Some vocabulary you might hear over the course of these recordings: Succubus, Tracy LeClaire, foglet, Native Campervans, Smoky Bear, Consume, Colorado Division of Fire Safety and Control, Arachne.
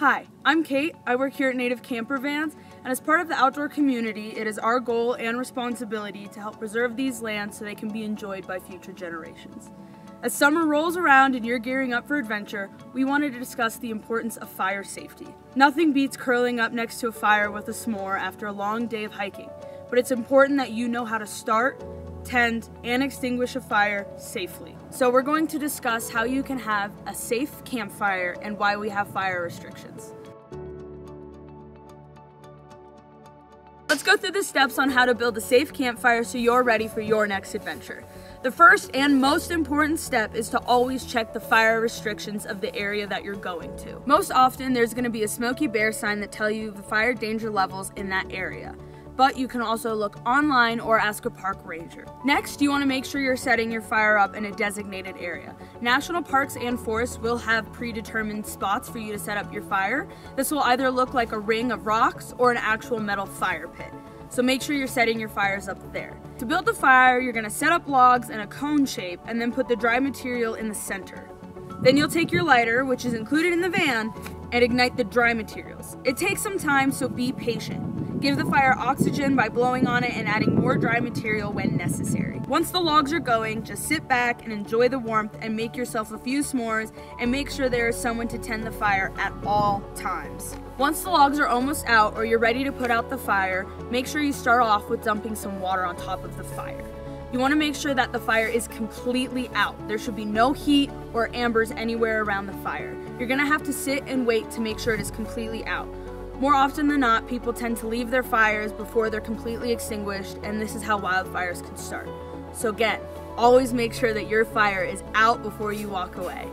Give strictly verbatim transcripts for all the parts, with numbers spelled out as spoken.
Hi, I'm Kate. I work here at Native Campervans, and as part of the outdoor community, it is our goal and responsibility to help preserve these lands so they can be enjoyed by future generations. As summer rolls around and you're gearing up for adventure, we wanted to discuss the importance of fire safety. Nothing beats curling up next to a fire with a s'more after a long day of hiking, but it's important that you know how to start, tend, and extinguish a fire safely. So we're going to discuss how you can have a safe campfire and why we have fire restrictions. Let's go through the steps on how to build a safe campfire so you're ready for your next adventure. The first and most important step is to always check the fire restrictions of the area that you're going to. Most often there's going to be a Smoky Bear sign that tells you the fire danger levels in that area, but you can also look online or ask a park ranger. Next, you want to make sure you're setting your fire up in a designated area. National parks and forests will have predetermined spots for you to set up your fire. This will either look like a ring of rocks or an actual metal fire pit. So make sure you're setting your fires up there. To build the fire, you're gonna set up logs in a cone shape and then put the dry material in the center. Then you'll take your lighter, which is included in the van, and ignite the dry materials. It takes some time, so be patient. Give the fire oxygen by blowing on it and adding more dry material when necessary. Once the logs are going, just sit back and enjoy the warmth and make yourself a few s'mores, and make sure there is someone to tend the fire at all times. Once the logs are almost out or you're ready to put out the fire, make sure you start off with dumping some water on top of the fire. You want to make sure that the fire is completely out. There should be no heat or embers anywhere around the fire. You're going to have to sit and wait to make sure it is completely out. More often than not, people tend to leave their fires before they're completely extinguished, and this is how wildfires can start. So again, always make sure that your fire is out before you walk away.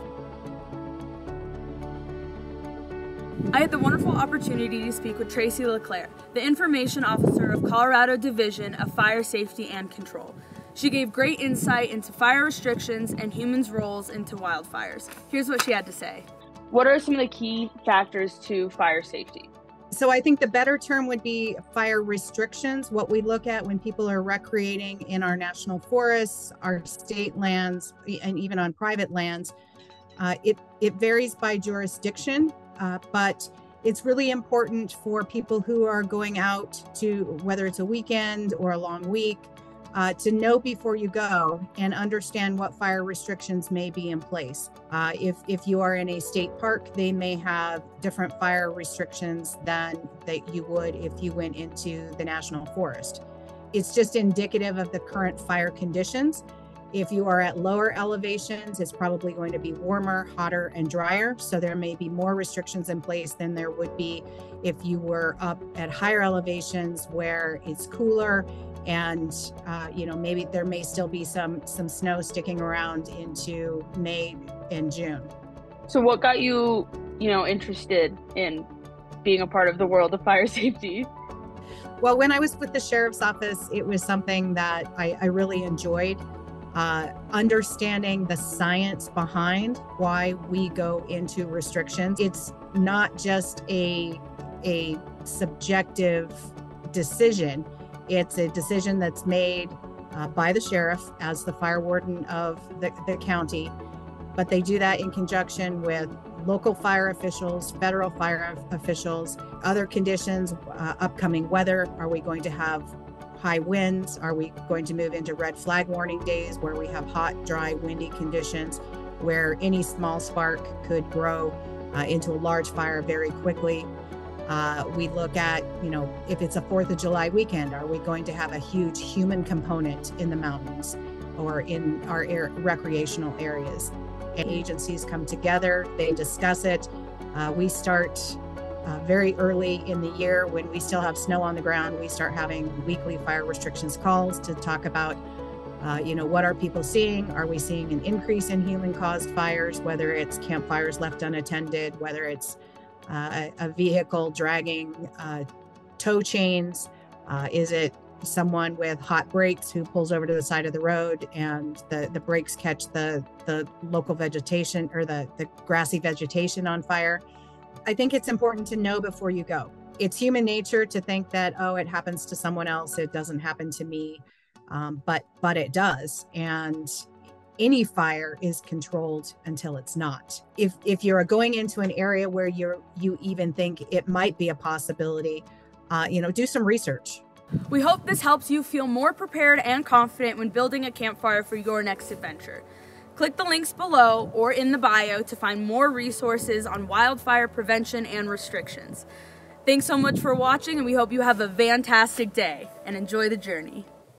I had the wonderful opportunity to speak with Tracy LeClaire, the Information Officer of Colorado Division of Fire Safety and Control. She gave great insight into fire restrictions and humans' roles into wildfires. Here's what she had to say. What are some of the key factors to fire safety? So I think the better term would be fire restrictions, what we look at when people are recreating in our national forests, our state lands, and even on private lands. Uh, it, it varies by jurisdiction. Uh, but it's really important for people who are going out to, whether it's a weekend or a long week, uh, to know before you go and understand what fire restrictions may be in place. Uh, if, if you are in a state park, they may have different fire restrictions than that you would if you went into the national forest. It's just indicative of the current fire conditions. If you are at lower elevations, it's probably going to be warmer, hotter, and drier. So there may be more restrictions in place than there would be if you were up at higher elevations where it's cooler and, uh, you know, maybe there may still be some, some snow sticking around into May and June. So what got you, you know, interested in being a part of the world of fire safety? Well, when I was with the sheriff's office, it was something that I, I really enjoyed. Uh, understanding the science behind why we go into restrictions. It's not just a, a subjective decision. It's a decision that's made uh, by the sheriff as the fire warden of the, the county, but they do that in conjunction with local fire officials, federal fire officials, other conditions, uh, upcoming weather. Are we going to have high winds? Are we going to move into red flag warning days where we have hot, dry, windy conditions where any small spark could grow uh, into a large fire very quickly? Uh, we look at, you know, if it's a fourth of July weekend, are we going to have a huge human component in the mountains or in our air, recreational areas? And agencies come together, they discuss it. Uh, we start Uh, very early in the year when we still have snow on the ground. We start having weekly fire restrictions calls to talk about, uh, you know, what are people seeing? Are we seeing an increase in human-caused fires, whether it's campfires left unattended, whether it's uh, a, a vehicle dragging uh, tow chains? Uh, is it someone with hot brakes who pulls over to the side of the road and the, the brakes catch the, the local vegetation or the, the grassy vegetation on fire? I think it's important to know before you go. It's human nature to think that, oh, it happens to someone else, it doesn't happen to me, um, but but it does. And any fire is controlled until it's not. If if you're going into an area where you're you even think it might be a possibility, uh, you know, do some research. We hope this helps you feel more prepared and confident when building a campfire for your next adventure. Click the links below or in the bio to find more resources on wildfire prevention and restrictions. Thanks so much for watching, and we hope you have a fantastic day and enjoy the journey.